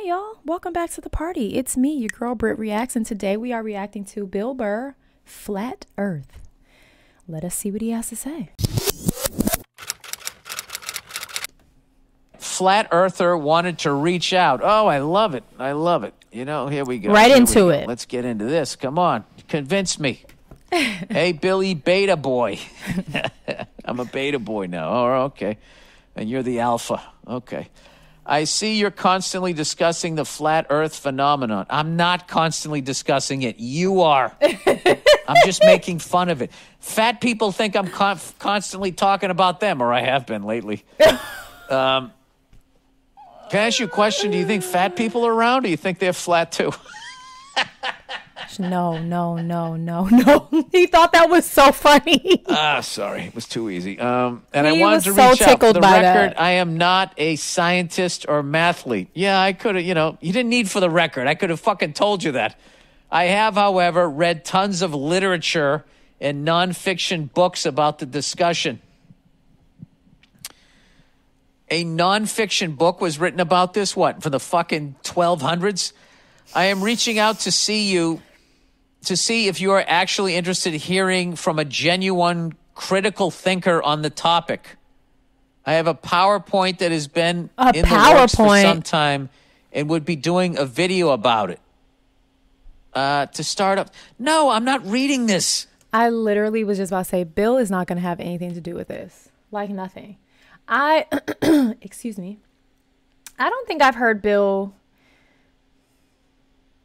Hey y'all, welcome back to the party. It's me, your girl Brit Reacts, and today we are reacting to Bill Burr, Flat Earth. Let us see what he has to say. Flat Earther wanted to reach out. Oh, I love it. I love it. You know, here we go. Right into it. Let's get into this. Come on. Convince me. Hey, Billy Beta Boy. I'm a Beta Boy now. Oh, okay. And you're the Alpha. Okay. I see you're constantly discussing the flat earth phenomenon. I'm not constantly discussing it. You are. I'm just making fun of it. Fat people think I'm constantly talking about them, or I have been lately. Can I ask you a question? Do you think fat people are round, or do you think they're flat too? No. He thought that was so funny. Sorry, it was too easy. And I wanted to reach out. For the record, I am not a scientist or mathlete. Yeah, I could have, you know, you didn't need for the record. I could have fucking told you that. I have, however, read tons of literature and nonfiction books about the discussion. A nonfiction book was written about this, what, for the fucking 1200s? I am reaching out to see you, to see if you are actually interested in hearing from a genuine critical thinker on the topic. I have a PowerPoint that has been in the works for some time and would be doing a video about it. To start up. No, I'm not reading this. I literally was just about to say, Bill is not going to have anything to do with this. Like nothing. Excuse me. I don't think I've heard Bill...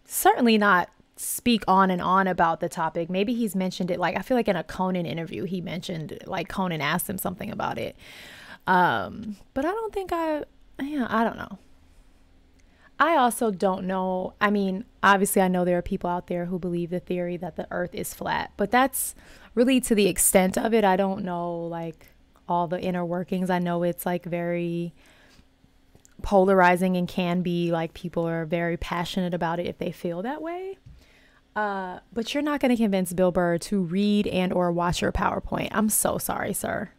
certainly not speak on and on about the topic. Maybe he's mentioned it, like, I feel like in a Conan interview, he mentioned, like, Conan asked him something about it. But I don't think I don't know. I also don't know. I mean, obviously I know there are people out there who believe the theory that the earth is flat, but that's really to the extent of it. I don't know, like, all the inner workings. I know it's, like, very polarizing and can be, like, people are very passionate about it if they feel that way, but you're not going to convince Bill Burr to read and or watch your PowerPoint. I'm so sorry, sir.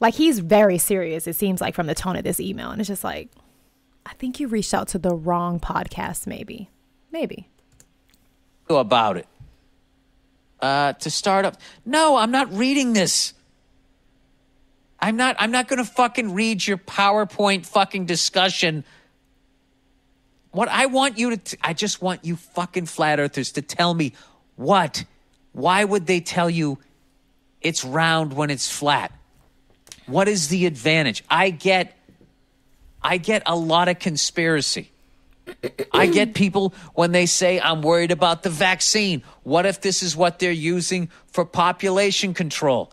Like, he's very serious, it seems like, from the tone of this email, and it's just like, I think you reached out to the wrong podcast. Maybe about it. To start up. No, I'm not reading this. I'm not going to fucking read your PowerPoint fucking discussion. What I want you to, I just want you fucking flat earthers to tell me what, why would they tell you it's round when it's flat? What is the advantage? I get a lot of conspiracy. I get people when they say, I'm worried about the vaccine. What if this is what they're using for population control?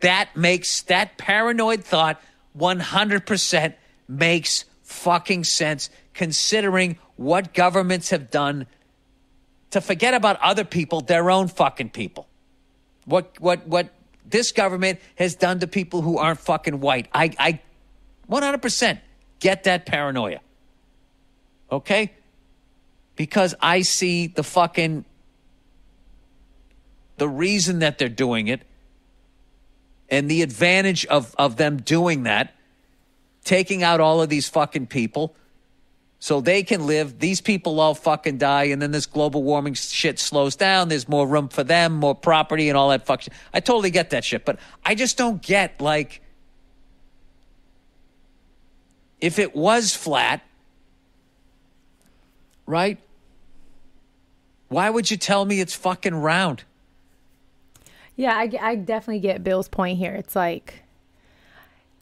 That makes, that paranoid thought 100% makes fucking sense, considering what governments have done to forget about other people, their own fucking people. What this government has done to people who aren't fucking white. I 100% get that paranoia. Okay? Because I see the fucking, the reason that they're doing it, and the advantage of them doing that, taking out all of these fucking people so they can live. These people all fucking die, and then this global warming shit slows down. There's more room for them, more property, and all that fuck shit. I totally get that shit, but I just don't get, like, if it was flat, right? Why would you tell me it's fucking round? Yeah, I definitely get Bill's point here. It's like,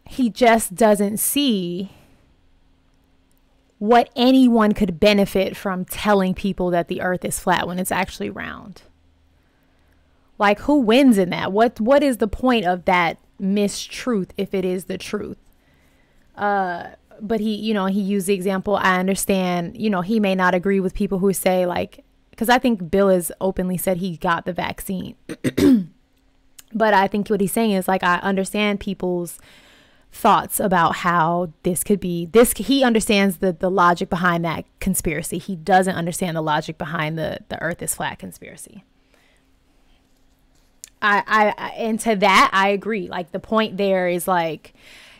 he just doesn't see what anyone could benefit from telling people that the earth is flat when it's actually round. Like, who wins in that? What is the point of that mistruth if it is the truth? But he, you know, he used the example. I understand, you know, he may not agree with people who say, like, because I think Bill has openly said he got the vaccine. But I think what he's saying is, like, I understand people's thoughts about how this could be. This, he understands the logic behind that conspiracy. He doesn't understand the logic behind the earth is flat conspiracy. And to that, I agree. Like, the point there is, like,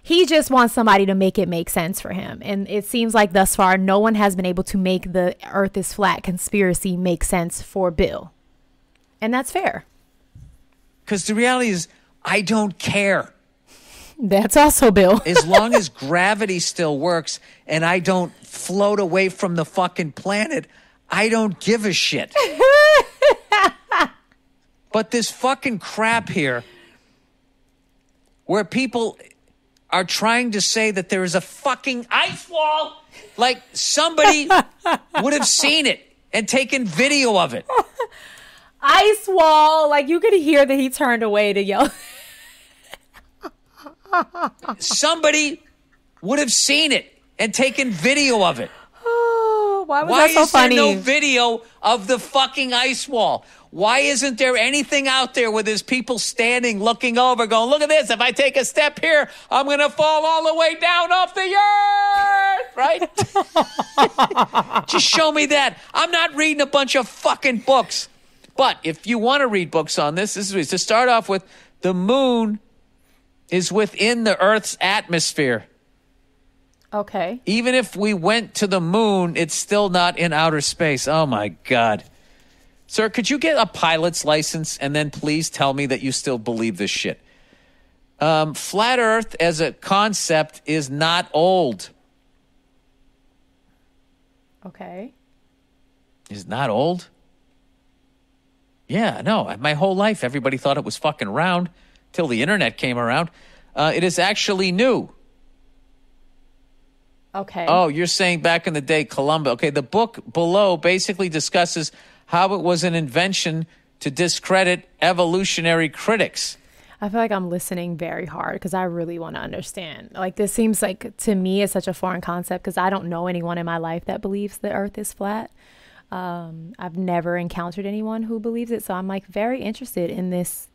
He just wants somebody to make it make sense for him. And it seems like thus far, no one has been able to make the Earth is flat conspiracy make sense for Bill. And that's fair. Because the reality is, I don't care. That's also Bill. As long as gravity still works and I don't float away from the fucking planet, I don't give a shit. But this fucking crap here where people are trying to say that there is a fucking ice wall, like somebody would have seen it and taken video of it. Ice wall, like you could hear that he turned away to yell. Somebody would have seen it and taken video of it. Why was that so funny? Why is there no video of the fucking ice wall? Why isn't there anything out there where there's people standing, looking over, going, look at this. If I take a step here, I'm going to fall all the way down off the earth, right? Just show me that. I'm not reading a bunch of fucking books. But if you want to read books on this, this is to start off with the moon is within the Earth's atmosphere. Okay. Even if we went to the moon, it's still not in outer space. Oh, my God. Sir, could you get a pilot's license and then please tell me that you still believe this shit? Flat Earth as a concept is not old. Okay. Is not old? Yeah, no. My whole life, everybody thought it was fucking round till the internet came around. It is actually new. Okay. Oh, you're saying back in the day, Columbus. Okay, the book below basically discusses how it was an invention to discredit evolutionary critics. I feel like I'm listening very hard because I really want to understand. Like, this seems like, to me, it's such a foreign concept because I don't know anyone in my life that believes the Earth is flat. I've never encountered anyone who believes it. So I'm like very interested in this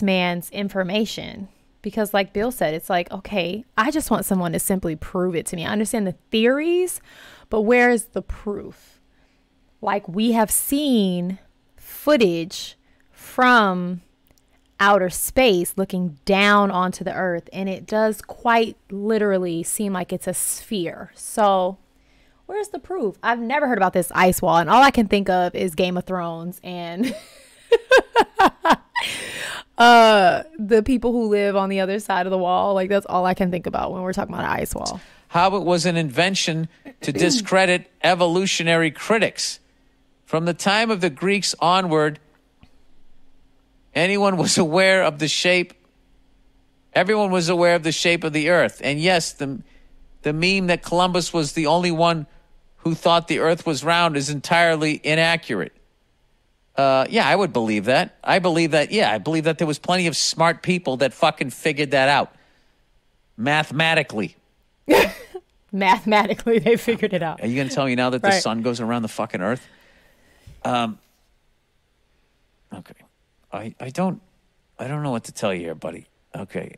man's information. Because like Bill said, it's like, okay, I just want someone to simply prove it to me. I understand the theories, but where is the proof? Like, we have seen footage from outer space looking down onto the Earth, and it does quite literally seem like it's a sphere. So where's the proof? I've never heard about this ice wall, and all I can think of is Game of Thrones and the people who live on the other side of the wall. Like, that's all I can think about when we're talking about an ice wall. How it was an invention to discredit evolutionary critics. From the time of the Greeks onward, everyone was aware of the shape of the Earth. And yes, the meme that Columbus was the only one who thought the Earth was round is entirely inaccurate. Yeah, I would believe that. I believe that there was plenty of smart people that fucking figured that out. Mathematically. Mathematically, they figured it out. Are you going to tell me now that the sun goes around the fucking Earth? Okay. I don't know what to tell you here, buddy. Okay.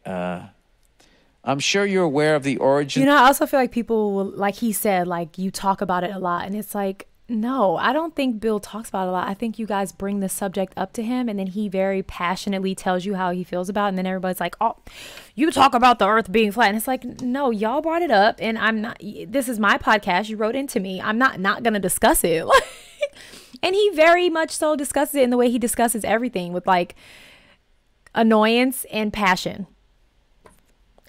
I'm sure you're aware of the origin. You know, I also feel like people will, like he said, like you talk about it a lot and it's like, no, I don't think Bill talks about it a lot. I think you guys bring the subject up to him and then he very passionately tells you how he feels about it. And then everybody's like, oh, you talk about the Earth being flat. And it's like, no, y'all brought it up. And I'm not, this is my podcast. You wrote into me. I'm not going to discuss it. And he very much so discusses it in the way he discusses everything, with like annoyance and passion.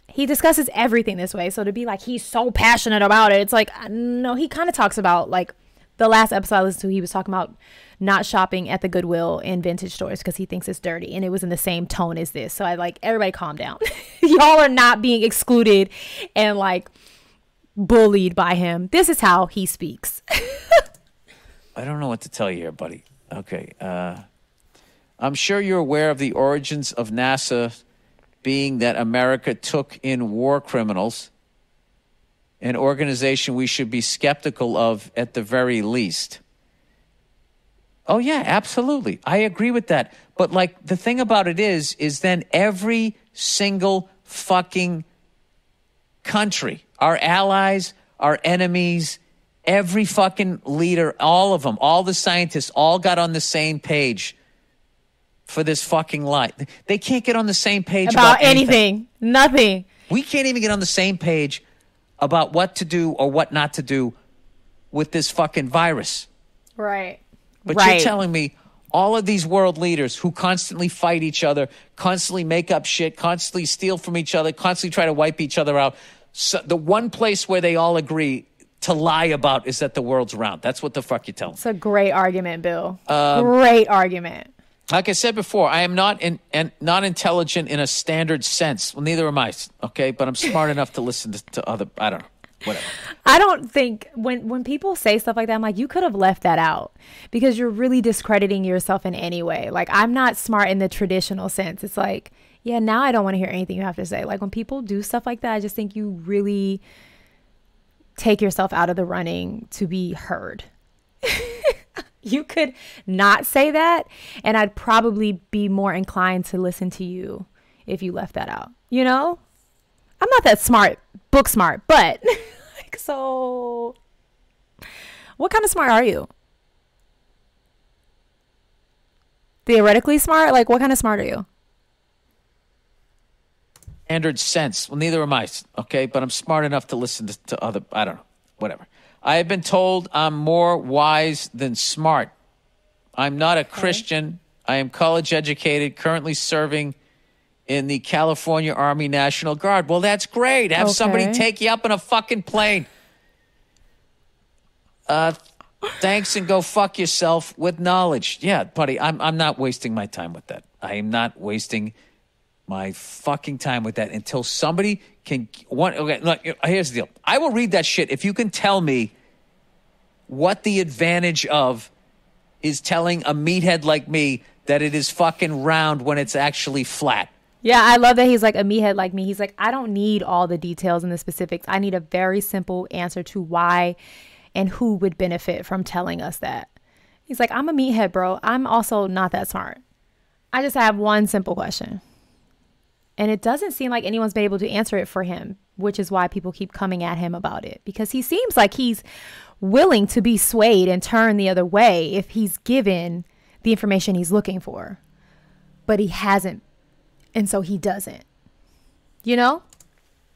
He discusses everything this way. So to be like, he's so passionate about it. It's like, no, he kind of talks about like, the last episode I listened to, he was talking about not shopping at the Goodwill and vintage stores because he thinks it's dirty. And it was in the same tone as this. So I like, everybody calm down. Y'all are not being excluded and like bullied by him. This is how he speaks. I don't know what to tell you here, buddy. Okay. I'm sure you're aware of the origins of NASA being that America took in war criminals. An organization we should be skeptical of at the very least. Oh, yeah, absolutely. I agree with that. But, like, the thing about it is then every single fucking country, our allies, our enemies, every fucking leader, all of them, all the scientists, all got on the same page for this fucking lie. They can't get on the same page about anything. Nothing. We can't even get on the same page about what to do or what not to do with this fucking virus. Right. But you're telling me all of these world leaders who constantly fight each other, constantly make up shit, constantly steal from each other, constantly try to wipe each other out. So the one place where they all agree to lie about is that the world's round. That's what the fuck you're telling me. It's a great argument, Bill. Great argument. Like I said before, I am not not intelligent in a standard sense. Well, neither am I, okay? But I'm smart enough to listen to other, I don't know, whatever. I don't think, when people say stuff like that, I'm like, you could have left that out because you're really discrediting yourself in any way. Like, I'm not smart in the traditional sense. It's like, yeah, now I don't want to hear anything you have to say. Like, when people do stuff like that, I just think you really take yourself out of the running to be heard. You could not say that, and I'd probably be more inclined to listen to you if you left that out. You know, I'm not that smart, book smart, but like, so what kind of smart are you? Theoretically smart? Like, what kind of smart are you? Standard sense. Well, neither am I, okay? But I'm smart enough to listen to other, I don't know, whatever. I have been told I'm more wise than smart. I'm not a Christian. I am college educated, currently serving in the California Army National Guard. Well, that's great. Have somebody take you up in a fucking plane. Thanks and go fuck yourself with knowledge. Yeah, buddy, I'm not wasting my time with that. I am not wasting my fucking time with that until somebody can okay, look, here's the deal. I will read that shit if you can tell me what the advantage of is telling a meathead like me that it is fucking round when it's actually flat. Yeah, I love that he's like a meathead like me. He's like, I don't need all the details and the specifics. I need a very simple answer to why and who would benefit from telling us that. He's like, I'm a meathead, bro. I'm also not that smart. I just have one simple question. And it doesn't seem like anyone's been able to answer it for him, which is why people keep coming at him about it, because he seems like he's willing to be swayed and turned the other way if he's given the information he's looking for, but he hasn't. And so he doesn't, you know?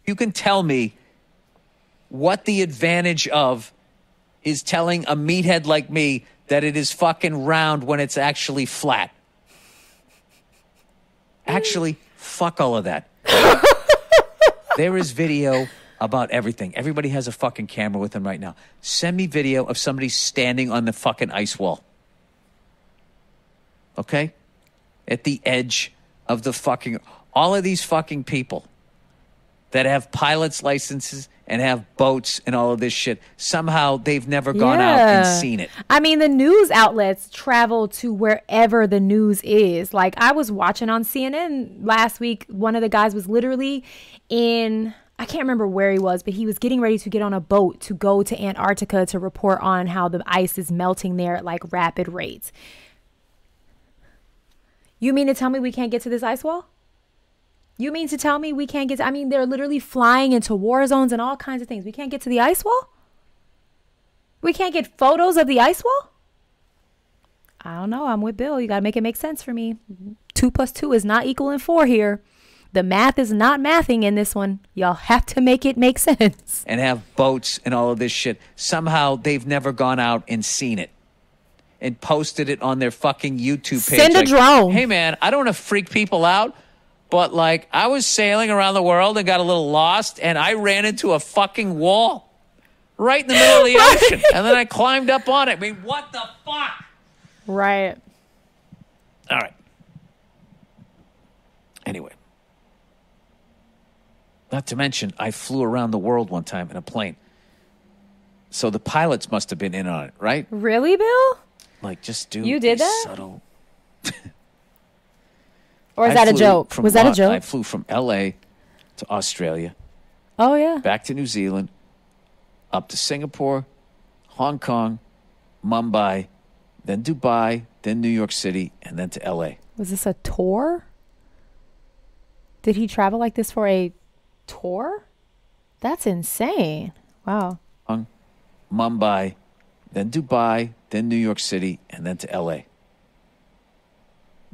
You can tell me what the advantage of is telling a meathead like me that it is fucking round when it's actually flat. Actually, fuck all of that. There is video about everything. Everybody has a fucking camera with them right now. Send me video of somebody standing on the fucking ice wall. Okay? At the edge of the fucking... All of these fucking people that have pilot's licenses and have boats and all of this shit, somehow they've never gone out and seen it. I mean, the news outlets travel to wherever the news is. Like, I was watching on CNN last week, one of the guys was literally in, I can't remember where he was, but he was getting ready to get on a boat to go to Antarctica to report on how the ice is melting there at like rapid rates. You mean to tell me we can't get to this ice wall? You mean to tell me we can't get to, I mean, they're literally flying into war zones and all kinds of things. We can't get to the ice wall? We can't get photos of the ice wall? I don't know. I'm with Bill. You got to make it make sense for me. 2 plus 2 is not equaling 4 here. The math is not mathing in this one. Y'all have to make it make sense. And have boats and all of this shit. Somehow they've never gone out and seen it. And posted it on their fucking YouTube page. Send a drone. Hey, man, I don't want to freak people out. But, like, I was sailing around the world and got a little lost, and I ran into a fucking wall right in the middle of the ocean. And then I climbed up on it. I mean, what the fuck? Right. All right. Anyway. Not to mention, I flew around the world one time in a plane. So the pilots must have been in on it, right? Really, Bill? Like, just do you did that? Subtle... Or is that a joke? Was that a joke? I flew from L.A. to Australia. Oh, yeah. Back to New Zealand, up to Singapore, Hong Kong, Mumbai, then Dubai, then New York City, and then to L.A. Was this a tour? Did he travel like this for a tour? That's insane. Wow. Mumbai, then Dubai, then New York City, and then to L.A.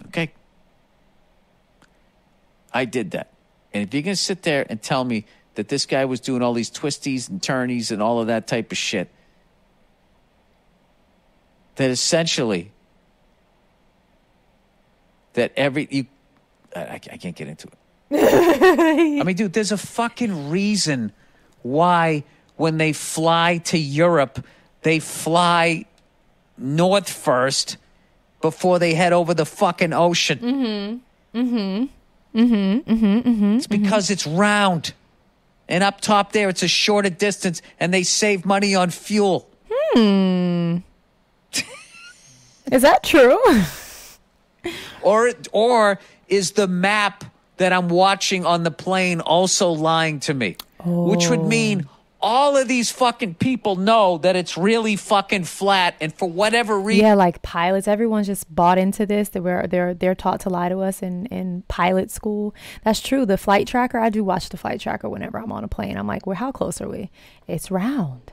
Okay. I did that. And if you're going to sit there and tell me that this guy was doing all these twisties and turnies and all of that type of shit, that essentially that I can't get into it. I mean, dude, there's a fucking reason why when they fly to Europe, they fly north first before they head over the fucking ocean. Mm-hmm. Mm-hmm. Mm-hmm. Mm-hmm. Mm-hmm. It's because it's round. And up top there, it's a shorter distance, and they save money on fuel. Hmm. Is that true? Or is the map that I'm watching on the plane also lying to me? Oh. Which would mean all of these fucking people know that it's really fucking flat, and for whatever reason, yeah, like pilots, everyone's just bought into this. That they're taught to lie to us in pilot school. That's true. The flight tracker, I do watch the flight tracker whenever I'm on a plane. I'm like, well, how close are we? It's round.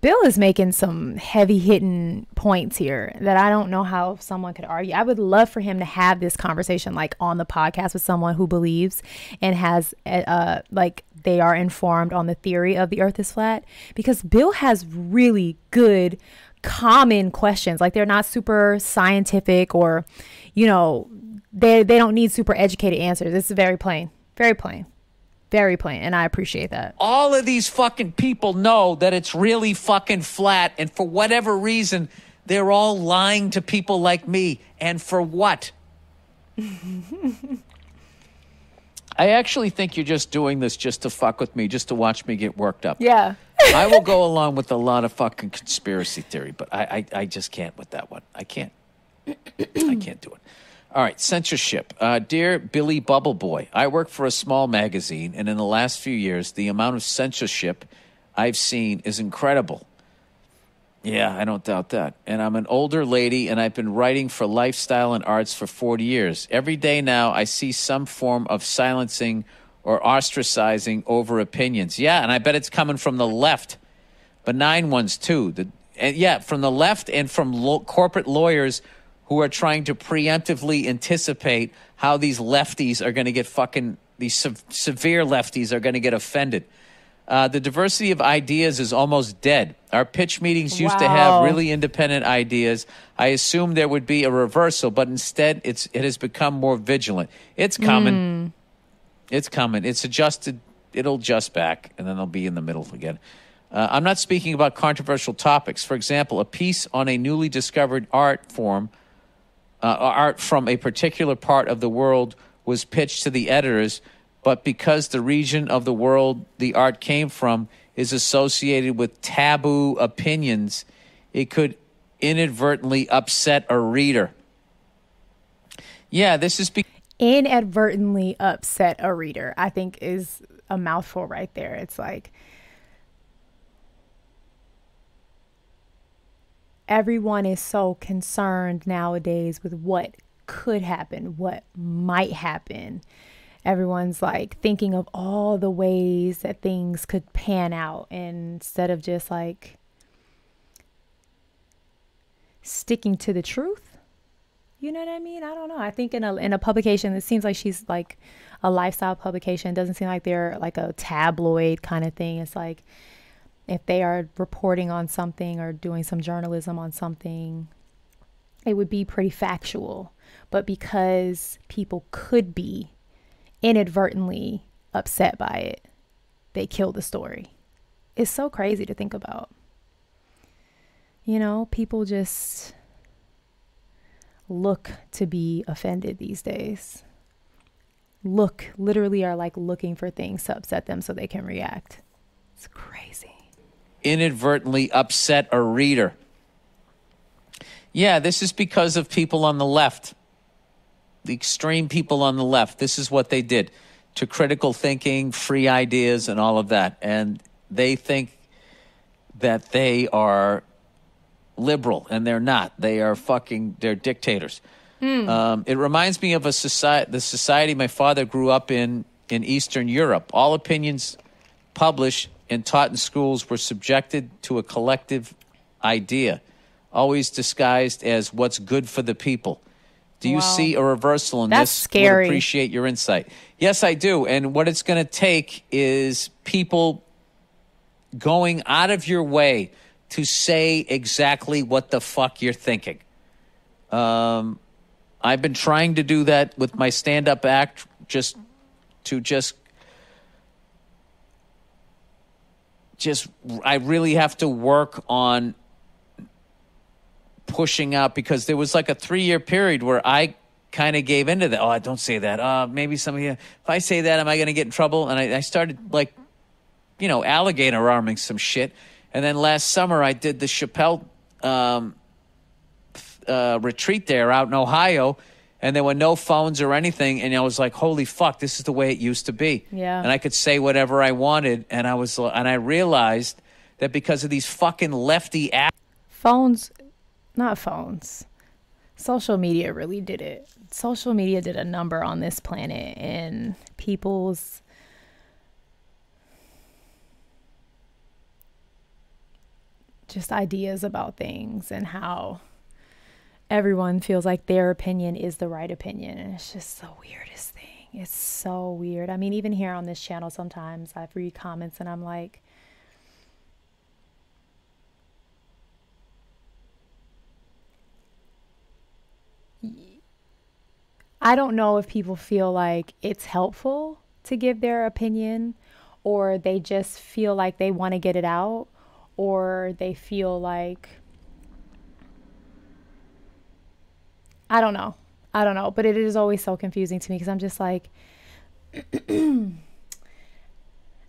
Bill is making some heavy hitting points here that I don't know how someone could argue. I would love for him to have this conversation like on the podcast with someone who believes and has like they are informed on the theory of the earth is flat, because Bill has really good common questions. Like, they're not super scientific or, you know, they don't need super educated answers. This is very plain, very plain. Very plain, and I appreciate that. All of these fucking people know that it's really fucking flat, and for whatever reason, they're all lying to people like me. And for what? I actually think you're just doing this just to fuck with me, just to watch me get worked up. Yeah. I will go along with a lot of fucking conspiracy theory, but I just can't with that one. I can't. I can't do it. All right, censorship. Dear Billy Bubble Boy, I work for a small magazine, and in the last few years, the amount of censorship I've seen is incredible. Yeah, I don't doubt that. And I'm an older lady, and I've been writing for lifestyle and arts for 40 years. Every day now, I see some form of silencing or ostracizing over opinions. Yeah, and I bet it's coming from the left. Benign ones, too. Yeah, from the left and from corporate lawyers who are trying to preemptively anticipate how these lefties are going to get fucking, these severe lefties are going to get offended. The diversity of ideas is almost dead. Our pitch meetings used to have really independent ideas. I assumed there would be a reversal, but instead it has become more vigilant. It's coming. It's coming. It's adjusted. It'll adjust back, and then they'll be in the middle again. I'm not speaking about controversial topics. For example, a piece on a newly discovered art form, art from a particular part of the world was pitched to the editors, but because the region of the world the art came from is associated with taboo opinions, it could inadvertently upset a reader. Yeah, this is inadvertently upset a reader, I think, is a mouthful right there. It's like everyone is so concerned nowadays with what could happen, what might happen. Everyone's like thinking of all the ways that things could pan out, instead of just like sticking to the truth. You know what I mean? I don't know. I think in a publication, it seems like she's like a lifestyle publication. It doesn't seem like they're like a tabloid kind of thing. It's like, if they are reporting on something or doing some journalism on something, it would be pretty factual. But because people could be inadvertently upset by it, they kill the story. It's so crazy to think about. You know, people just look to be offended these days. Look, literally are like looking for things to upset them so they can react. It's crazy. Inadvertently upset a reader. Yeah, this is because of people on the left, the extreme people on the left. This is what they did to critical thinking, free ideas, and all of that. And they think that they are liberal, and they're not. They are fucking, they're dictators. It reminds me of the society my father grew up in Eastern Europe. All opinions published and taught in schools were subjected to a collective idea, always disguised as what's good for the people. Do you see a reversal in this? That's scary. Would appreciate your insight. Yes, I do. And what it's going to take is people going out of your way to say exactly what the fuck you're thinking. I've been trying to do that with my stand-up act, just I really have to work on pushing out, because there was like a 3-year period where I kind of gave into that. Oh, I don't say that. Maybe somebody, if I say that, am I going to get in trouble? And I started, like, you know, alligator arming some shit. And then last summer I did the Chappelle retreat there out in Ohio, and there were no phones or anything. And I was like, holy fuck, this is the way it used to be. Yeah. And I could say whatever I wanted. And I realized that because of these fucking lefty ass phones. Not phones. Social media really did it. Social media did a number on this planet and people's just ideas about things, and how everyone feels like their opinion is the right opinion. And it's just the weirdest thing. It's so weird. I mean, even here on this channel, sometimes I read comments and I'm like, I don't know if people feel like it's helpful to give their opinion, or they just feel like they want to get it out, or they feel like, I don't know. I don't know. But it is always so confusing to me, because I'm just like,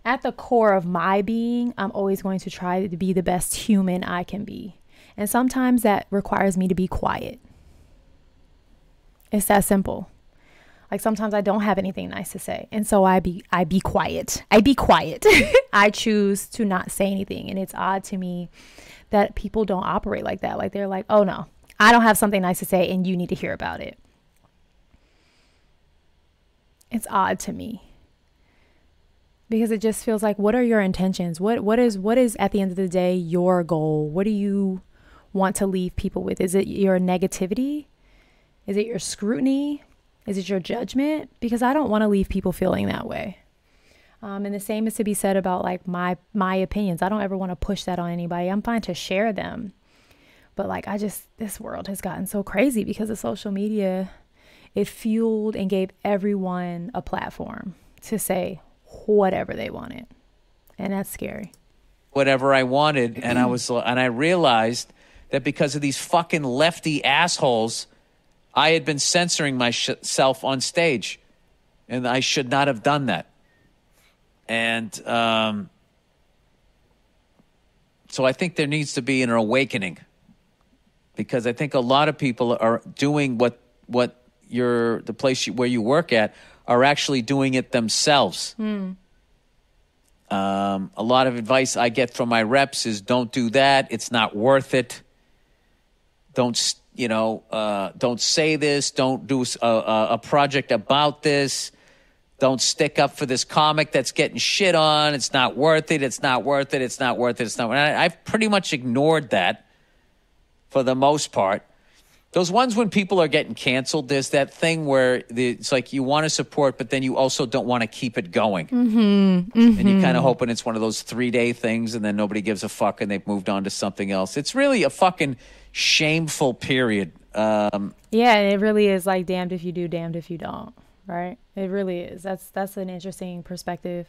at the core of my being, I'm always going to try to be the best human I can be. And sometimes that requires me to be quiet. It's that simple. Like, sometimes I don't have anything nice to say. And so I be quiet. I be quiet. I choose to not say anything. And it's odd to me that people don't operate like that. Like, they're like, oh no, I don't have something nice to say and you need to hear about it. It's odd to me, because it just feels like, what are your intentions? What is at the end of the day your goal? What do you want to leave people with? Is it your negativity? Is it your scrutiny? Is it your judgment? Because I don't want to leave people feeling that way. And the same is to be said about, like, my opinions. I don't ever want to push that on anybody. I'm fine to share them. But, like, this world has gotten so crazy because of social media. It fueled and gave everyone a platform to say whatever they wanted. And that's scary. Whatever I wanted. And I realized that because of these fucking lefty assholes, I had been censoring myself on stage, and I should not have done that. And so I think there needs to be an awakening, because I think a lot of people are doing what the place where you work at are actually doing it themselves. Mm. A lot of advice I get from my reps is, don't do that. It's not worth it. Don't say this, don't do a project about this, don't stick up for this comic that's getting shit on, it's not worth it, it's not worth it, it's not worth it, it's not worth it. I've pretty much ignored that for the most part. Those ones when people are getting canceled, there's that thing where it's like you want to support, but then you also don't want to keep it going. Mm-hmm. Mm-hmm. And you're kind of hoping it's one of those 3-day things, and then nobody gives a fuck and they've moved on to something else. It's really a fucking shameful period. Yeah, and it really is like damned if you do, damned if you don't, right? It really is. That's an interesting perspective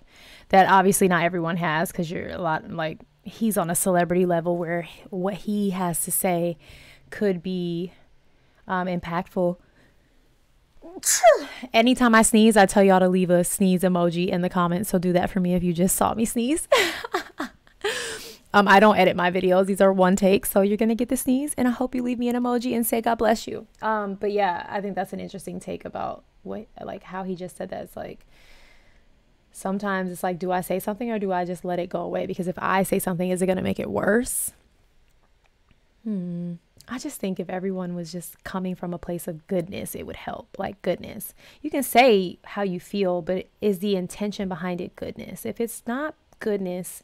that obviously not everyone has, because you're a lot like, he's on a celebrity level where what he has to say could be impactful. Anytime I sneeze, I tell y'all to leave a sneeze emoji in the comments, so do that for me if you just saw me sneeze. I don't edit my videos. These are one take, so you're gonna get the sneeze, and I hope you leave me an emoji and say God bless you. But yeah, I think that's an interesting take about how he just said that. It's like, sometimes it's like, do I say something or do I just let it go away? Because if I say something, is it gonna make it worse? I just think if everyone was just coming from a place of goodness, it would help. Like, goodness. You can say how you feel, but is the intention behind it goodness? If it's not goodness,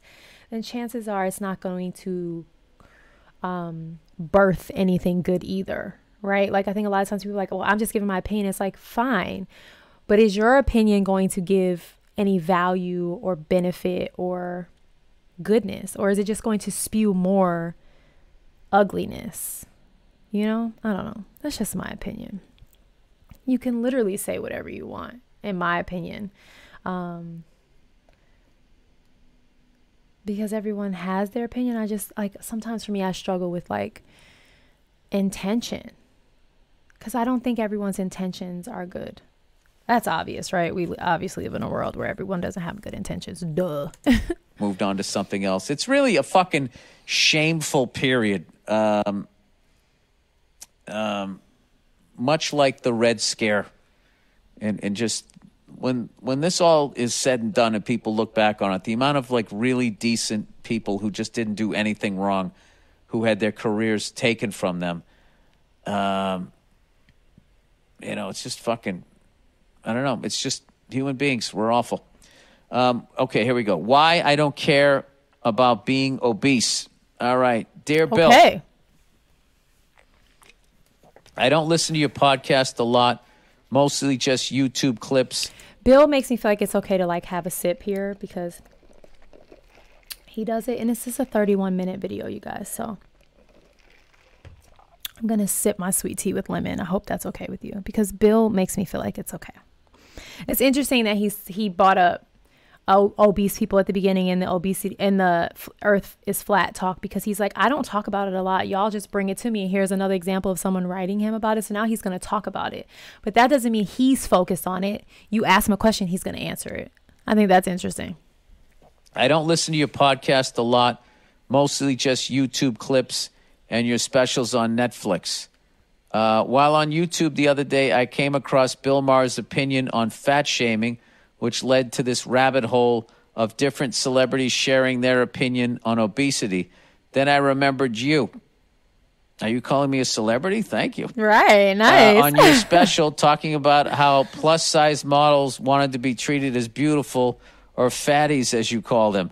then chances are it's not going to birth anything good either, right? Like, I think a lot of times people are like, well, I'm just giving my opinion. It's like, fine. But is your opinion going to give any value or benefit or goodness? Or is it just going to spew more ugliness? You know, I don't know. That's just my opinion. You can literally say whatever you want, in my opinion. Because everyone has their opinion. I just, like, sometimes for me, I struggle with like intention, because I don't think everyone's intentions are good. That's obvious, right? We obviously live in a world where everyone doesn't have good intentions. Duh. Moved on to something else. It's really a fucking shameful period. Much like the Red Scare, and just when this all is said and done and people look back on it, the amount of like really decent people who just didn't do anything wrong, who had their careers taken from them, you know, it's just fucking, I don't know. It's just human beings. We're awful. Okay, here we go. Why I don't care about being obese. All right. Dear Bill. Okay. I don't listen to your podcast a lot, mostly just YouTube clips. Bill makes me feel like it's okay to like have a sip here because he does it. And this is a 31-minute video, you guys. So I'm going to sip my sweet tea with lemon. I hope that's okay with you because Bill makes me feel like it's okay. It's interesting that he brought up obese people at the beginning and the obesity and the earth is flat talk, because he's like, I don't talk about it a lot. Y'all just bring it to me. Here's another example of someone writing him about it. So now he's going to talk about it. But that doesn't mean he's focused on it. You ask him a question, he's going to answer it. I think that's interesting. I don't listen to your podcast a lot, mostly just YouTube clips and your specials on Netflix. While on YouTube the other day, I came across Bill Maher's opinion on fat shaming, which led to this rabbit hole of different celebrities sharing their opinion on obesity. Then I remembered you. Are you calling me a celebrity? Thank you. Right, nice. On your special, talking about how plus-size models wanted to be treated as beautiful, or fatties, as you call them.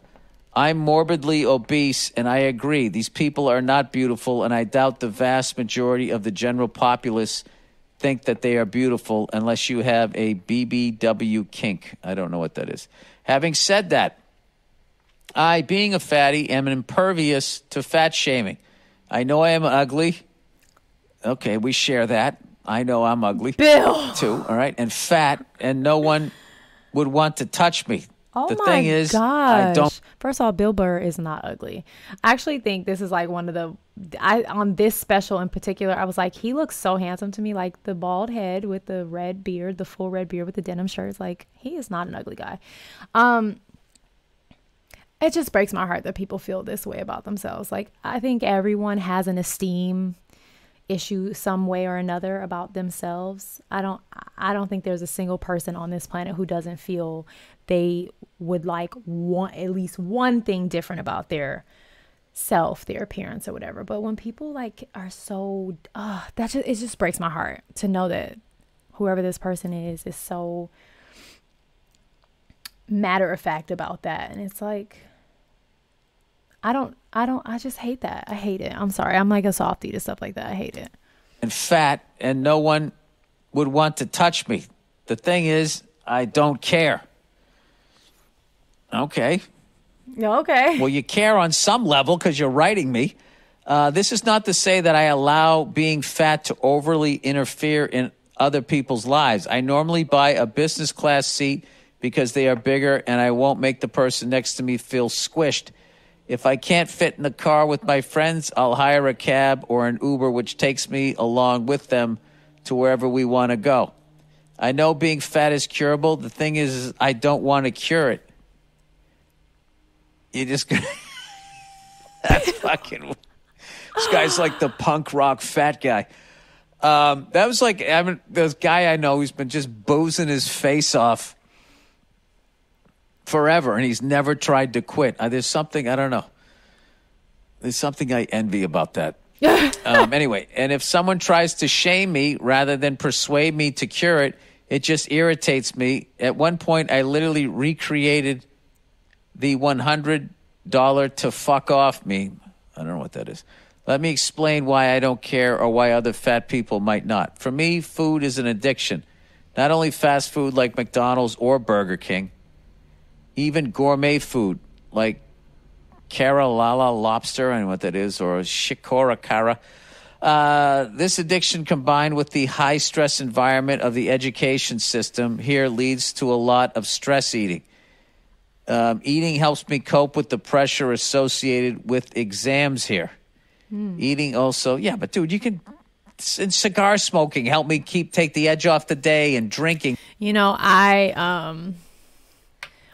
I'm morbidly obese, and I agree. These people are not beautiful, and I doubt the vast majority of the general populace think that they are beautiful unless you have a BBW kink. I don't know what that is. Having said that, I, being a fatty, am impervious to fat shaming. I know I am ugly. Okay, we share that. I know I'm ugly. Bill! Too, all right? And fat, and no one would want to touch me. Oh, the thing is, gosh. I don't. First of all, Bill Burr is not ugly. I actually think this is like one of the, on this special in particular, I was like, he looks so handsome to me. Like the bald head with the red beard, the full red beard with the denim shirts. Like, he is not an ugly guy. It just breaks my heart that people feel this way about themselves. Like, I think everyone has an esteem issue some way or another about themselves. I don't think there's a single person on this planet who doesn't feel they would like one, at least one thing different about their self, their appearance or whatever. But when people like are so, that just, it just breaks my heart to know that whoever this person is so matter of fact about that. And it's like, I just hate that. I hate it. I'm sorry. I'm like a softie to stuff like that. I hate it. And fat, and no one would want to touch me. The thing is, I don't care. Okay. Okay. Well, you care on some level because you're writing me. This is not to say that I allow being fat to overly interfere in other people's lives. I normally buy a business class seat because they are bigger and I won't make the person next to me feel squished. If I can't fit in the car with my friends, I'll hire a cab or an Uber, which takes me along with them to wherever we want to go. I know being fat is curable. The thing is, I don't want to cure it. You just... That's fucking... This guy's like the punk rock fat guy. That was like... I mean, this guy I know who's been just boozing his face off forever, and he's never tried to quit. There's something, I don't know. There's something I envy about that. Anyway, and if someone tries to shame me rather than persuade me to cure it, it just irritates me. At one point, I literally recreated the $100 to fuck off meme. I don't know what that is. Let me explain why I don't care or why other fat people might not. For me, food is an addiction. Not only fast food like McDonald's or Burger King, even gourmet food like Kerala lobster, I don't know what that is, or shikora. This addiction combined with the high-stress environment of the education system here leads to a lot of stress eating. Eating helps me cope with the pressure associated with exams here. Eating also, yeah, but dude, you can, and cigar smoking help me take the edge off the day, and drinking. You know,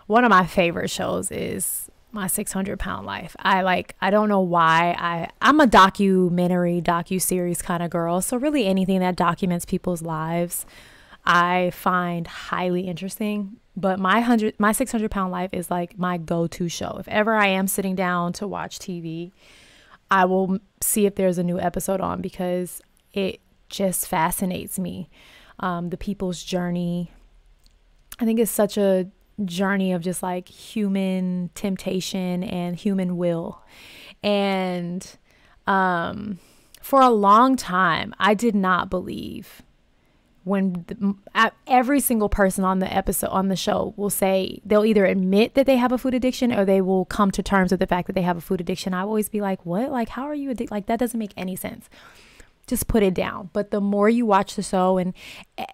one of my favorite shows is My 600 Pound Life. I don't know why, I'm a docu-series kind of girl. So really anything that documents people's lives, I find highly interesting. But my 600 Pound Life is like my go-to show. If ever I am sitting down to watch TV, I will see if there's a new episode on because it just fascinates me. The people's journey. I think it's such a journey of just like human temptation and human will. And for a long time, I did not believe when every single person on the episode, on the show, will say they'll either admit that they have a food addiction or they will come to terms with the fact that they have a food addiction. I always be like, what? Like, how are you addicted? Like, that doesn't make any sense. Just put it down. But the more you watch the show, and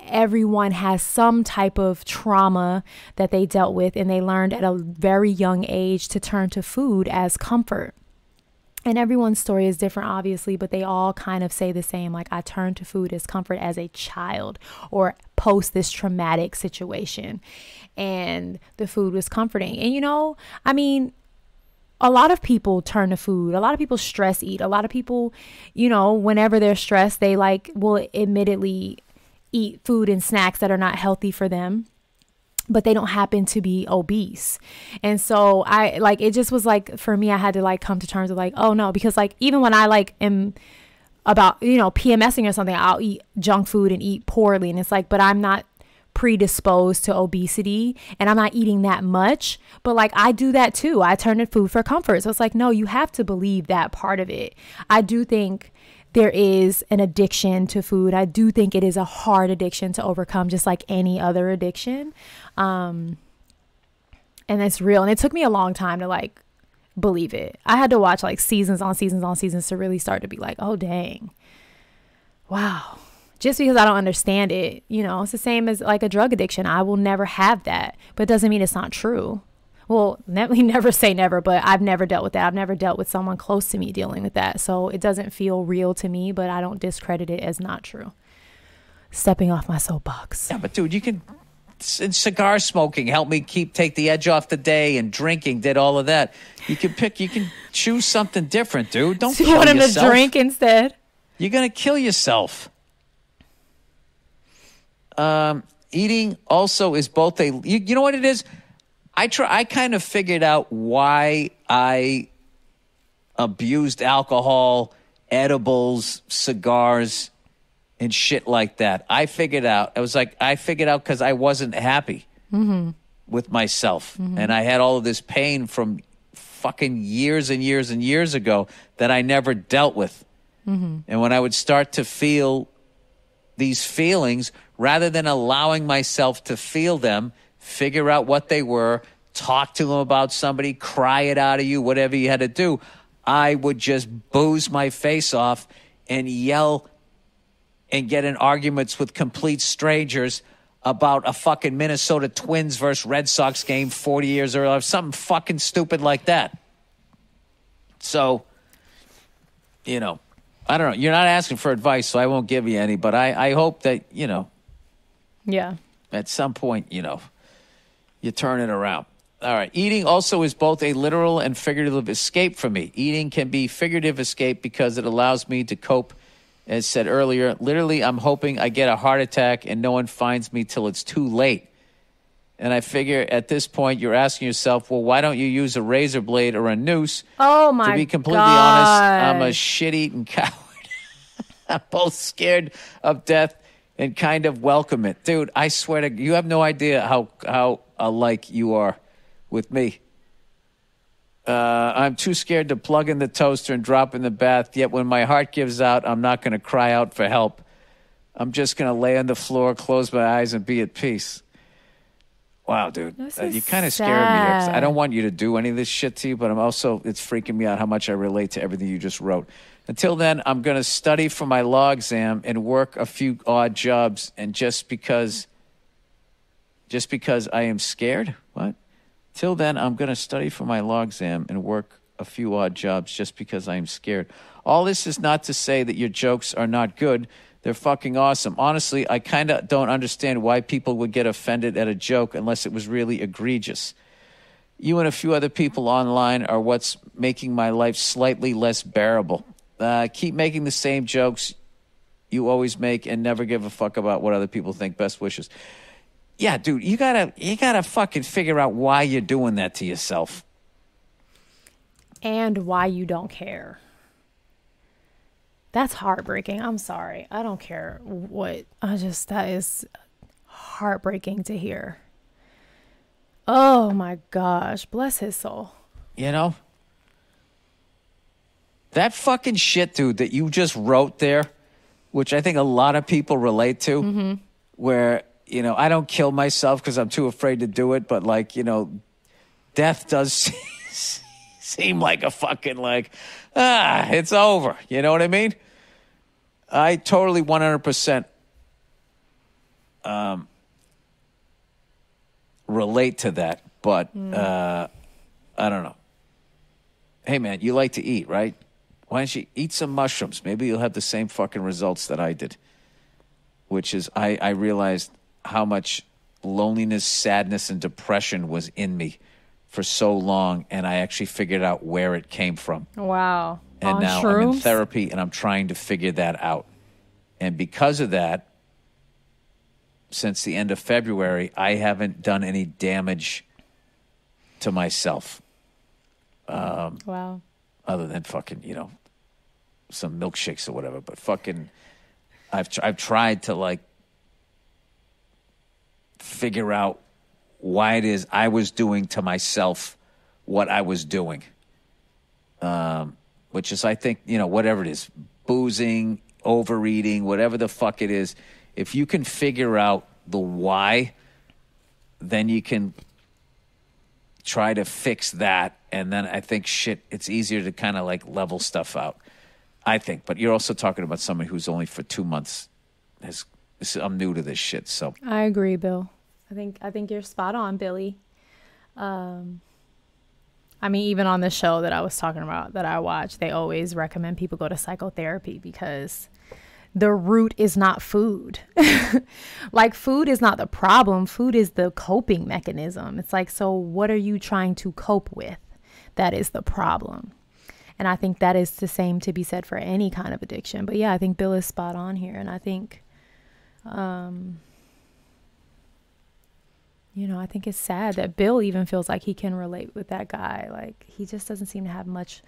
everyone has some type of trauma that they dealt with and they learned at a very young age to turn to food as comfort. And everyone's story is different, obviously, but they all kind of say the same, like, I turned to food as comfort as a child or post this traumatic situation, and the food was comforting. And, you know, I mean, a lot of people turn to food. A lot of people stress eat. A lot of people, you know, whenever they're stressed, they like will admittedly eat food and snacks that are not healthy for them, but they don't happen to be obese. And so I like, it just was like, for me, I had to like come to terms with like, oh no, because like, even when I like am about, you know, PMSing or something, I'll eat junk food and eat poorly. And it's like, but I'm not predisposed to obesity and I'm not eating that much, but like I do that too. I turn to food for comfort. So it's like, no, you have to believe that part of it. I do think there is an addiction to food. I do think it is a hard addiction to overcome, just like any other addiction. And that's real. And it took me a long time to like believe it. I had to watch like seasons on seasons on seasons to really start to be like, oh dang, wow. Just because I don't understand it, you know, it's the same as like a drug addiction. I will never have that, but it doesn't mean it's not true. Well, we never say never, but I've never dealt with that. I've never dealt with someone close to me dealing with that. So it doesn't feel real to me, but I don't discredit it as not true. Stepping off my soapbox. Yeah, but dude, you can, and cigar smoking help me take the edge off the day, and drinking did all of that. You can pick, you can choose something different, dude. Don't kill yourself. You want him to drink instead? You're going to kill yourself. Eating also is both a, you know what it is? I kind of figured out why I abused alcohol, edibles, cigars, and shit like that. I figured out, I figured out because I wasn't happy with myself. And I had all of this pain from fucking years and years and years ago that I never dealt with. And when I would start to feel these feelings, rather than allowing myself to feel them, figure out what they were, talk to them about somebody, cry it out of you, whatever you had to do, I would just booze my face off and yell and get in arguments with complete strangers about a fucking Minnesota Twins versus Red Sox game 40 years earlier, something fucking stupid like that. So, you know, I don't know. You're not asking for advice, so I won't give you any. But I hope that, you know, yeah, at some point, you know, you turn it around. All right. Eating also is both a literal and figurative escape for me. Eating can be figurative escape because it allows me to cope, as said earlier. Literally, I'm hoping I get a heart attack and no one finds me till it's too late. And I figure at this point, you're asking yourself, well, why don't you use a razor blade or a noose? Oh, my God. To be completely honest, I'm a shit-eating coward. I'm both scared of death and kind of welcome it. Dude, I swear to you, you have no idea how alike you are with me. I'm too scared to plug in the toaster and drop in the bath, yet when my heart gives out, I'm not going to cry out for help. I'm just going to lay on the floor, close my eyes, and be at peace. Wow, dude. You kind of scared me. I don't want you to do any of this shit to you, but I'm also, it's freaking me out how much I relate to everything you just wrote. Until then, I'm going to study for my law exam and work a few odd jobs, and just because I am scared? What? Till then, I'm going to study for my law exam and work a few odd jobs just because I am scared. All this is not to say that your jokes are not good. They're fucking awesome. Honestly, I kind of don't understand why people would get offended at a joke unless it was really egregious. You and a few other people online are what's making my life slightly less bearable. Keep making the same jokes you always make and never give a fuck about what other people think. Best wishes. Yeah, dude, you gotta fucking figure out why you're doing that to yourself. And why you don't care. That's heartbreaking. I'm sorry. I don't care what. That is heartbreaking to hear. Oh my gosh. Bless his soul. You know? That fucking shit, dude, that you just wrote there, which I think a lot of people relate to, mm-hmm. where... You know, I don't kill myself because I'm too afraid to do it. But, like, you know, death does seem like a fucking, like, it's over. You know what I mean? I totally 100% relate to that. But I don't know. Hey, man, you like to eat, right? Why don't you eat some mushrooms? Maybe you'll have the same fucking results that I did, which is I realized how much loneliness, sadness, and depression was in me for so long, and I actually figured out where it came from. Wow. And on now shrooms? I'm in therapy, and I'm trying to figure that out. And because of that, since the end of February, I haven't done any damage to myself. Wow. Other than fucking, you know, some milkshakes or whatever, but fucking I've tried to, like, figure out why it is I was doing to myself what I was doing, which is, I think, you know, whatever it is, boozing, overeating, whatever the fuck it is, if you can figure out the why, then you can try to fix that, and then I think it's easier to kind of, like, level stuff out, I think. But you're also talking about somebody who's only for 2 months has... I'm new to this shit, so I agree, Bill. I think you're spot on, Billy. I mean, even on the show that I was talking about that I watch, they always recommend people go to psychotherapy because the root is not food. Like, food is not the problem. Food is the coping mechanism. It's like, so what are you trying to cope with? That is the problem. And I think that is the same to be said for any kind of addiction. But yeah, I think Bill is spot on here, and I think... you know, I think it's sad that Bill even feels like he can relate with that guy. Like, he just doesn't seem to have much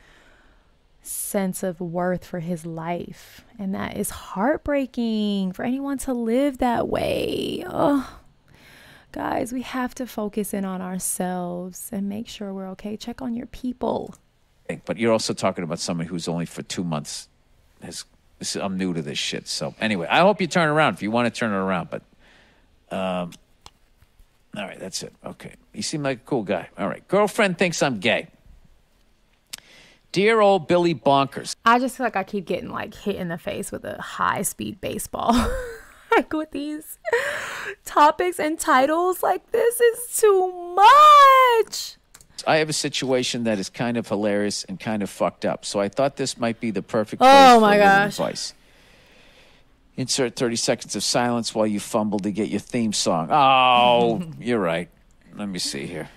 sense of worth for his life. And that is heartbreaking for anyone to live that way. Oh, guys, we have to focus in on ourselves and make sure we're okay. Check on your people. But you're also talking about somebody who's only for 2 months has... I'm new to this shit. So anyway, I hope you turn around if you want to turn it around. But all right, that's it. Okay. You seem like a cool guy. All right. Girlfriend thinks I'm gay. Dear old Billy Bonkers. I just feel like I keep getting, like, hit in the face with a high-speed baseball. Like, with these topics and titles, like, this is too much. I have a situation that is kind of hilarious and kind of fucked up, so I thought this might be the perfect place for advice. Insert 30 seconds of silence while you fumble to get your theme song. Oh, you're right. Let me see here.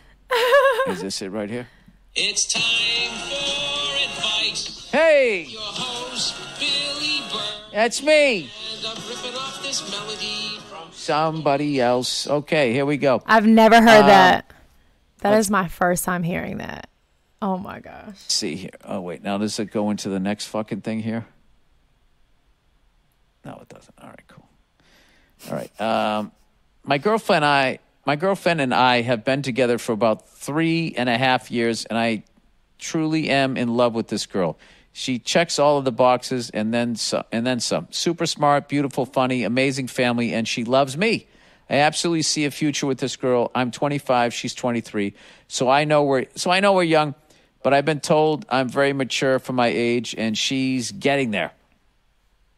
Is this it right here? It's time for advice. Hey! Your host, Billy Burr. That's me. And I'm ripping off this melody from somebody else. Okay, here we go. I've never heard that. That is my first time hearing that. Oh, my gosh. Let's see here. Oh, wait. Now, does it go into the next fucking thing here? No, it doesn't. All right, cool. All right. My girlfriend and I have been together for about 3.5 years, and I truly am in love with this girl. She checks all of the boxes and then some. Super smart, beautiful, funny, amazing family, and she loves me. I absolutely see a future with this girl. I'm 25, she's 23. So I know we're young, but I've been told I'm very mature for my age, and she's getting there.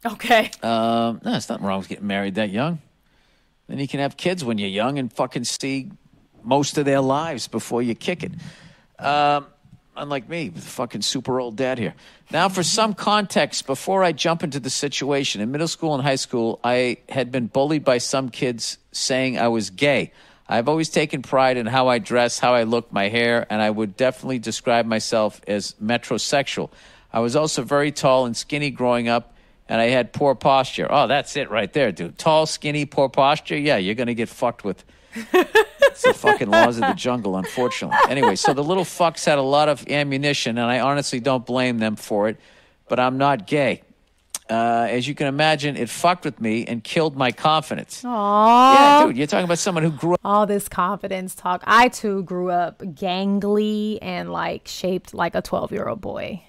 Okay. No, it's nothing wrong with getting married that young. Then you can have kids when you're young and fucking see most of their lives before you kick it. Unlike me, with the fucking super old dad here. Now, for some context, before I jump into the situation, in middle school and high school, I had been bullied by some kids saying I was gay. I've always taken pride in how I dress, how I look, my hair, and I would definitely describe myself as metrosexual. I was also very tall and skinny growing up, and I had poor posture. Oh, that's it right there, dude. Tall, skinny, poor posture? Yeah, you're going to get fucked with. It's the fucking laws of the jungle, unfortunately. Anyway, so the little fucks had a lot of ammunition, and I honestly don't blame them for it, but I'm not gay. As you can imagine, it fucked with me and killed my confidence. Aww. Yeah, dude, you're talking about someone who grew up. All this confidence talk. I, too, grew up gangly and, like, shaped like a 12-year-old boy.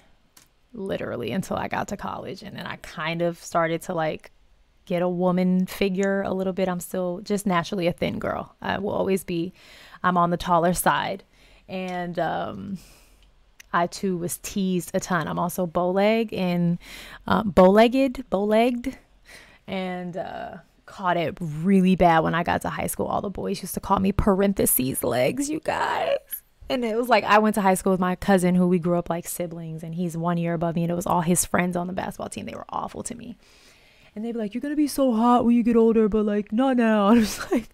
Literally until I got to college, and then I kind of started to like get a woman figure a little bit. I'm still just naturally a thin girl. I will always be. I'm on the taller side, and I too was teased a ton. I'm also bow-legged, and caught it really bad when I got to high school. All the boys used to call me parentheses legs, you guys. And it was like, I went to high school with my cousin who we grew up like siblings, and he's 1 year above me, and it was all his friends on the basketball team. They were awful to me. And they'd be like, you're going to be so hot when you get older, but like, not now. And I was like,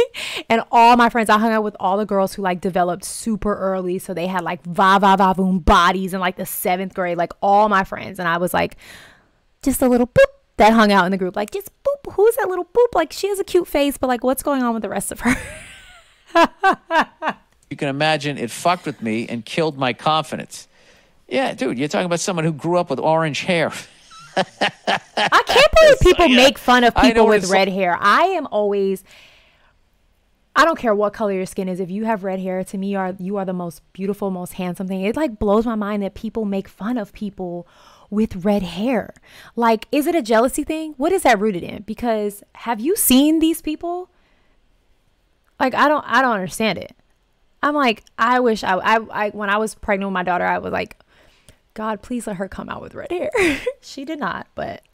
okay. And all my friends, I hung out with all the girls who like developed super early. So they had like va-va-va-voom bodies in like the 7th grade, like all my friends. And I was like, just a little boop. That hung out in the group, like, just boop, who's that little boop? Like, she has a cute face, but like, what's going on with the rest of her? You can imagine it fucked with me and killed my confidence. Yeah, dude, you're talking about someone who grew up with orange hair. I can't believe people make fun of people with red hair. I am always, I don't care what color your skin is. If you have red hair, to me, you are the most beautiful, most handsome thing. It like blows my mind that people make fun of people with red hair. Like, is it a jealousy thing? What is that rooted in? Because have you seen these people? Like, I don't understand it. I'm like, I wish I when I was pregnant with my daughter, I was like, God, please let her come out with red hair. She did not, but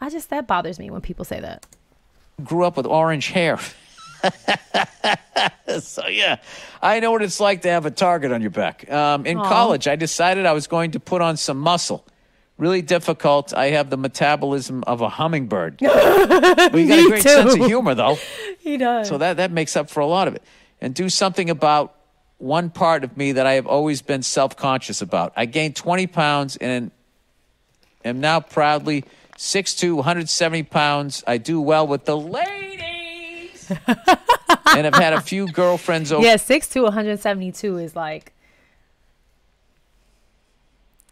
I just, that bothers me when people say that. Grew up with orange hair. So yeah, I know what it's like to have a target on your back. In Aww. College, I decided I was going to put on some muscle. Really difficult. I have the metabolism of a hummingbird. We got a great sense of humor, though. He does. So that makes up for a lot of it. And do something about one part of me that I have always been self-conscious about. I gained 20 pounds and am now proudly 6'2", 170 pounds. I do well with the ladies. And I've had a few girlfriends over. Yeah, 6'2", 172 is like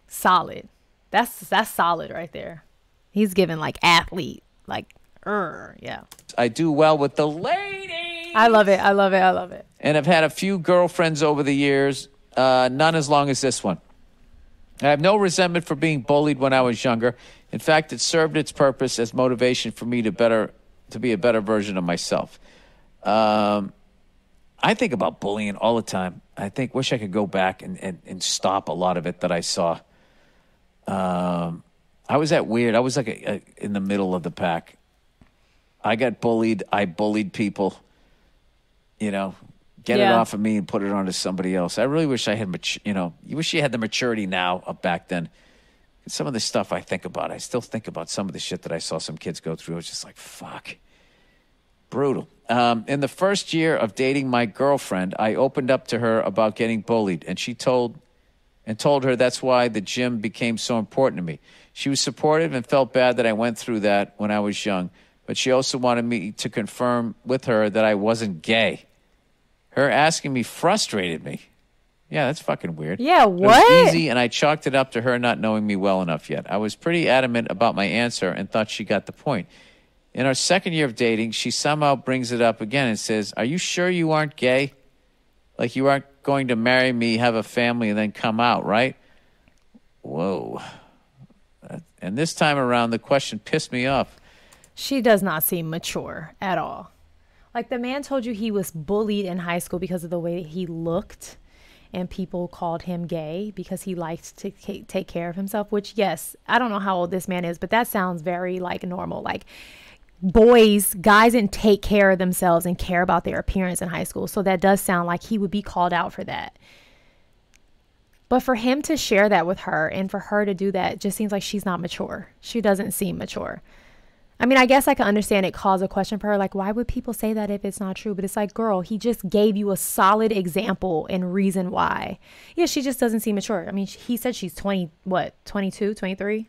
solid. That's solid right there. He's giving like athlete, like, yeah. I do well with the ladies. I love it. I love it. I love it. And I've had a few girlfriends over the years, none as long as this one. I have no resentment for being bullied when I was younger. In fact, it served its purpose as motivation for me to be a better version of myself. I think about bullying all the time. Wish I could go back and stop a lot of it that I saw. I was that weird. I was like in the middle of the pack. I got bullied. I bullied people, you know, get it off of me and put it onto somebody else. I really wish I had, you wish you had the maturity now of back then. And some of the stuff I think about, I still think about some of the shit that I saw some kids go through. It's just like, fuck. Brutal. In the first year of dating my girlfriend, I opened up to her about getting bullied, and she told her that's why the gym became so important to me. She was supportive and felt bad that I went through that when I was young, but she also wanted me to confirm with her that I wasn't gay. Her asking me frustrated me. Yeah, that's fucking weird. Yeah, what? It was easy, and I chalked it up to her not knowing me well enough yet. I was pretty adamant about my answer and thought she got the point. In our second year of dating, she somehow brings it up again and says, "Are you sure you aren't gay?" Like, you aren't going to marry me, have a family, and then come out, right? Whoa. And this time around, the question pissed me off. She does not seem mature at all. Like, the man told you he was bullied in high school because of the way he looked, and people called him gay because he liked to take care of himself, which, yes, I don't know how old this man is, but that sounds very, like, normal. Like, guys didn't take care of themselves and care about their appearance in high school. So that does sound like he would be called out for that. But for him to share that with her and for her to do that, just seems like she's not mature. She doesn't seem mature. I mean, I guess I can understand it caused a question for her. Like, why would people say that if it's not true? But it's like, girl, he just gave you a solid example and reason why. Yeah, she just doesn't seem mature. I mean, he said she's 20, what, 22, 23?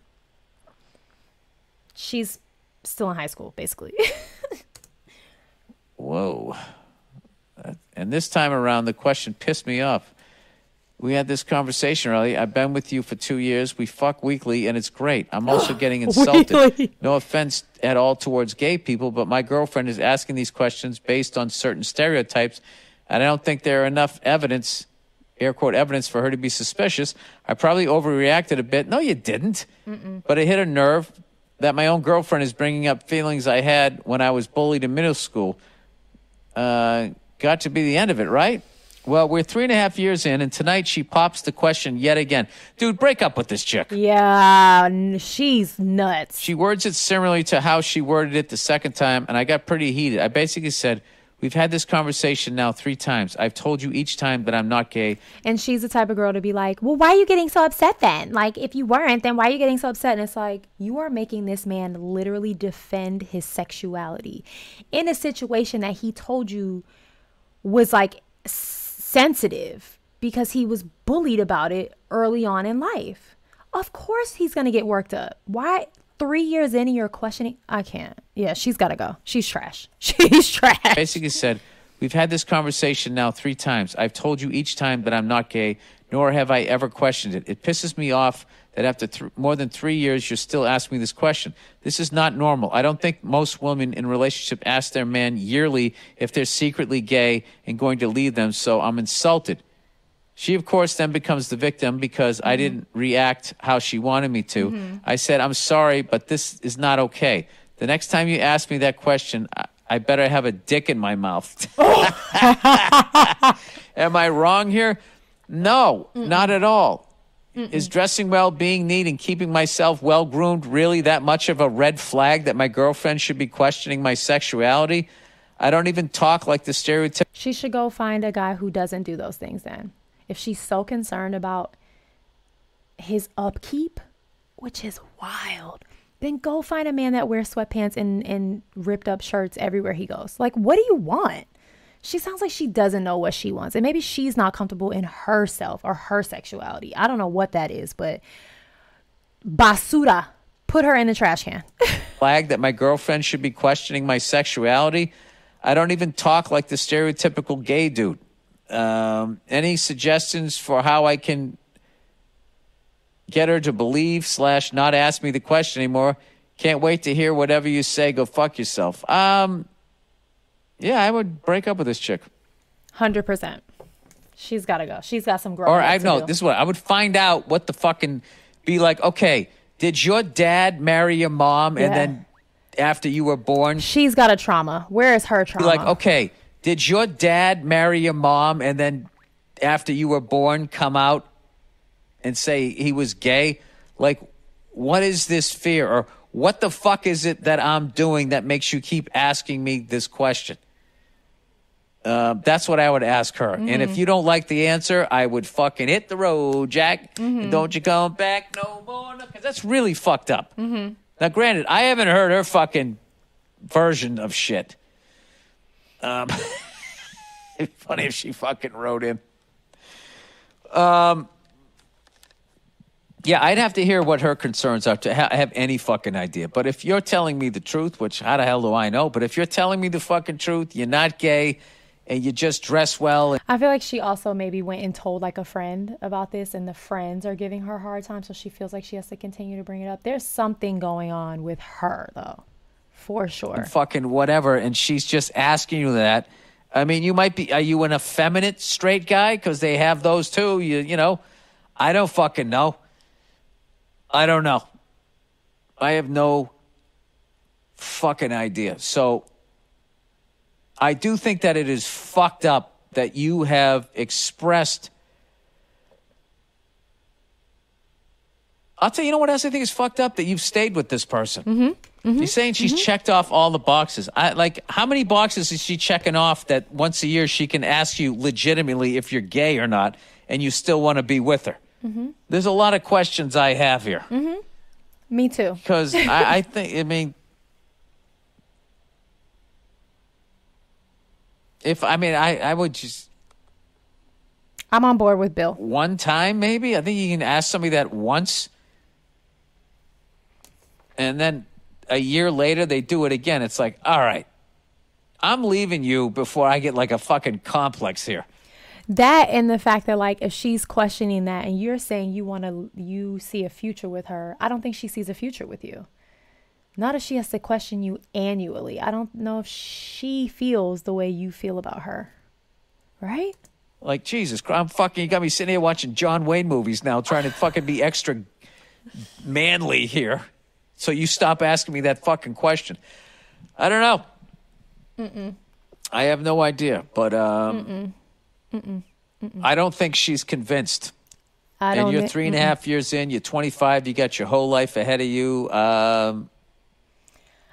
She's still in high school, basically. Whoa. And this time around, the question pissed me off. We had this conversation earlier. I've been with you for 2 years. We fuck weekly, and it's great. I'm also getting insulted. No offense at all towards gay people, but my girlfriend is asking these questions based on certain stereotypes, and I don't think there are enough evidence, air quote evidence, for her to be suspicious. I probably overreacted a bit. No, you didn't. But it hit a nerve that my own girlfriend is bringing up feelings I had when I was bullied in middle school. Got to be the end of it, right? Well, we're 3.5 years in, and tonight she pops the question yet again. Dude, break up with this chick. Yeah, she's nuts. She words it similarly to how she worded it the second time, and I got pretty heated. I basically said, we've had this conversation now 3 times. I've told you each time that I'm not gay. And she's the type of girl to be like, well, why are you getting so upset then? Like, if you weren't, then why are you getting so upset? And it's like, you are making this man literally defend his sexuality in a situation that he told you was, like, sensitive because he was bullied about it early on in life. Of course he's going to get worked up. Why 3 years in and you're questioning? I can't. Yeah, she's got to go. She's trash. She's trash. Basically said, we've had this conversation now 3 times. I've told you each time that I'm not gay, nor have I ever questioned it. It pisses me off that after more than 3 years, you're still asking me this question. This is not normal. I don't think most women in relationship ask their man yearly if they're secretly gay and going to leave them, so I'm insulted. She, of course, then becomes the victim because I didn't react how she wanted me to. I said, I'm sorry, but this is not okay. The next time you ask me that question, I better have a dick in my mouth. Am I wrong here? No, not at all. Is dressing well, being neat, and keeping myself well-groomed really that much of a red flag that my girlfriend should be questioning my sexuality? I don't even talk like the stereotype. She should go find a guy who doesn't do those things then. If she's so concerned about his upkeep, which is wild, then go find a man that wears sweatpants and ripped up shirts everywhere he goes. Like, what do you want? She sounds like she doesn't know what she wants. And maybe she's not comfortable in herself or her sexuality. I don't know what that is, but basura, put her in the trash can. Flag that my girlfriend should be questioning my sexuality. I don't even talk like the stereotypical gay dude. Any suggestions for how I can get her to believe / not ask me the question anymore? Can't wait to hear whatever you say. Go fuck yourself. Yeah, I would break up with this chick. 100%. She's got to go. She's got some growth. Or I know, this is what I would find out what the fucking be like. Okay, did your dad marry your mom and then after you were born? She's got a trauma. Where is her trauma? Be like, okay, did your dad marry your mom and then after you were born come out and say he was gay? Like, what is this fear? Or what the fuck is it that I'm doing that makes you keep asking me this question? That's what I would ask her. And if you don't like the answer, I would fucking hit the road, Jack. And don't you come back no more. No, 'cause that's really fucked up. Now, granted, I haven't heard her fucking version of shit. It'd be funny if she fucking wrote in. Yeah, I'd have to hear what her concerns are to have any fucking idea. But if you're telling me the truth, which how the hell do I know? But if you're telling me the fucking truth, you're not gay and you just dress well. I feel like she also maybe went and told like a friend about this and the friends are giving her a hard time. So she feels like she has to continue to bring it up. There's something going on with her, though, for sure. And fucking whatever. And she's just asking you that. I mean, you might be, are you an effeminate straight guy? Because they have those too, you know. I don't fucking know. I don't know. I have no fucking idea. So I do think that it is fucked up that you have expressed. I'll tell you, you know what else I think is fucked up? That you've stayed with this person. You're saying she's checked off all the boxes. Like, how many boxes is she checking off that once a year she can ask you legitimately if you're gay or not, and you still want to be with her? There's a lot of questions I have here. Me too. Because I think, I mean, if, I mean, I would just. I'm on board with Bill. One time, maybe? I think you can ask somebody that once. And then a year later, they do it again. It's like, all right, I'm leaving you before I get like a fucking complex here. That and the fact that, like, if she's questioning that and you're saying you want to, you see a future with her, I don't think she sees a future with you. Not if she has to question you annually. I don't know if she feels the way you feel about her. Right? Like, Jesus Christ, I'm fucking, you got me sitting here watching John Wayne movies now, trying to fucking be extra manly here. So you stop asking me that fucking question. I don't know. I have no idea, but I don't think she's convinced. And you're 3.5 years in, you're 25, you got your whole life ahead of you. I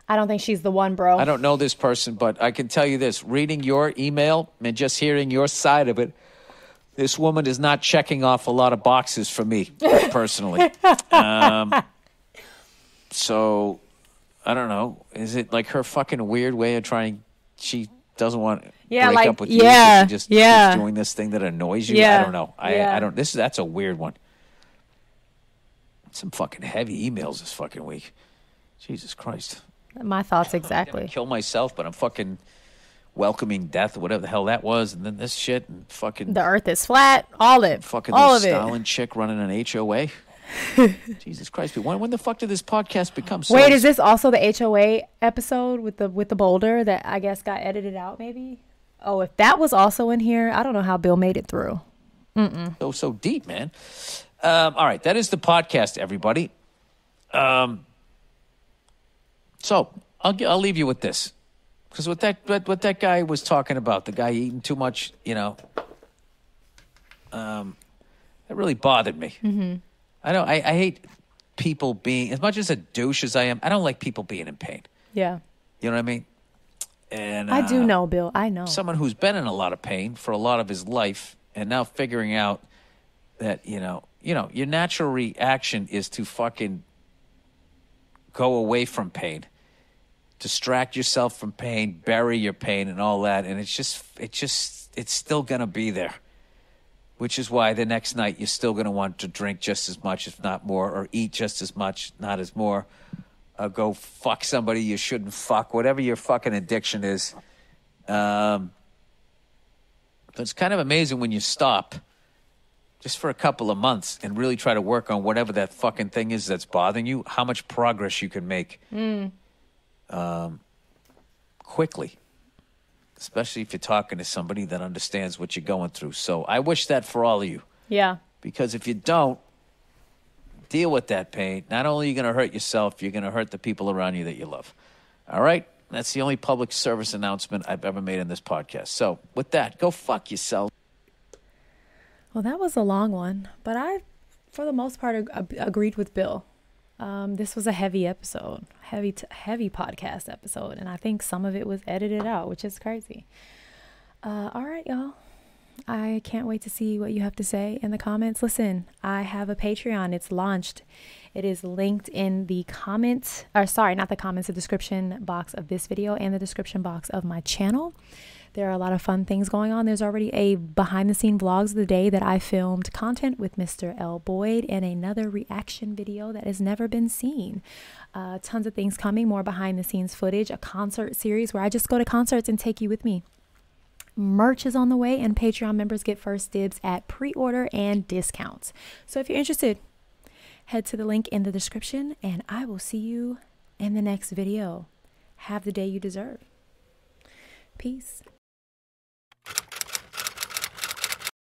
don't think she's the one, bro. I don't know this person, but I can tell you this. Reading your email and just hearing your side of it, this woman is not checking off a lot of boxes for me personally. So, I don't know. Is it like her fucking weird way of trying? She doesn't want to break up with you. Yeah, she just keeps doing this thing that annoys you. I don't know. I don't. That's a weird one. Some fucking heavy emails this fucking week. Jesus Christ. My thoughts exactly. I'm gonna kill myself, but I'm fucking welcoming death or whatever the hell that was, and then this shit and fucking the earth is flat, all it, fucking all of Stalin chick running an HOA. Jesus Christ! When the fuck did this podcast become? So wait, is this also the HOA episode with the boulder that I guess got edited out? Maybe. Oh, if that was also in here, I don't know how Bill made it through. So deep, man. All right, that is the podcast, everybody. So I'll leave you with this, because what that guy was talking about, the guy eating too much, you know, that really bothered me. I hate people being, as much as a douche as I am, I don't like people being in pain. Yeah. You know what I mean? And I do know, Bill. I know someone who's been in a lot of pain for a lot of his life, and now figuring out that you know, your natural reaction is to fucking go away from pain, distract yourself from pain, bury your pain and all that. And it's still going to be there, which is why the next night you're still going to want to drink just as much, if not more, or eat just as much, not as more, go fuck somebody you shouldn't fuck, whatever your fucking addiction is. But it's kind of amazing when you stop just for a couple of months and really try to work on whatever that fucking thing is that's bothering you, how much progress you can make quickly, especially if you're talking to somebody that understands what you're going through. So I wish that for all of you. Yeah. Because if you don't deal with that pain, not only are you going to hurt yourself, you're going to hurt the people around you that you love. All right? That's the only public service announcement I've ever made in this podcast. So with that, go fuck yourself. Well, that was a long one, but I, for the most part, agreed with Bill. This was a heavy episode, heavy podcast episode, and I think some of it was edited out, which is crazy. All right, y'all. I can't wait to see what you have to say in the comments. Listen, I have a Patreon. It's launched. It is linked in the comments, or sorry, not the comments, the description box of this video and the description box of my channel. There are a lot of fun things going on. There's already a behind-the-scenes vlogs of the day that I filmed content with Mr. L. Boyd and another reaction video that has never been seen. Tons of things coming, more behind-the-scenes footage, a concert series where I just go to concerts and take you with me. Merch is on the way, and Patreon members get first dibs at pre-order and discounts. So if you're interested, head to the link in the description, and I will see you in the next video. Have the day you deserve. Peace.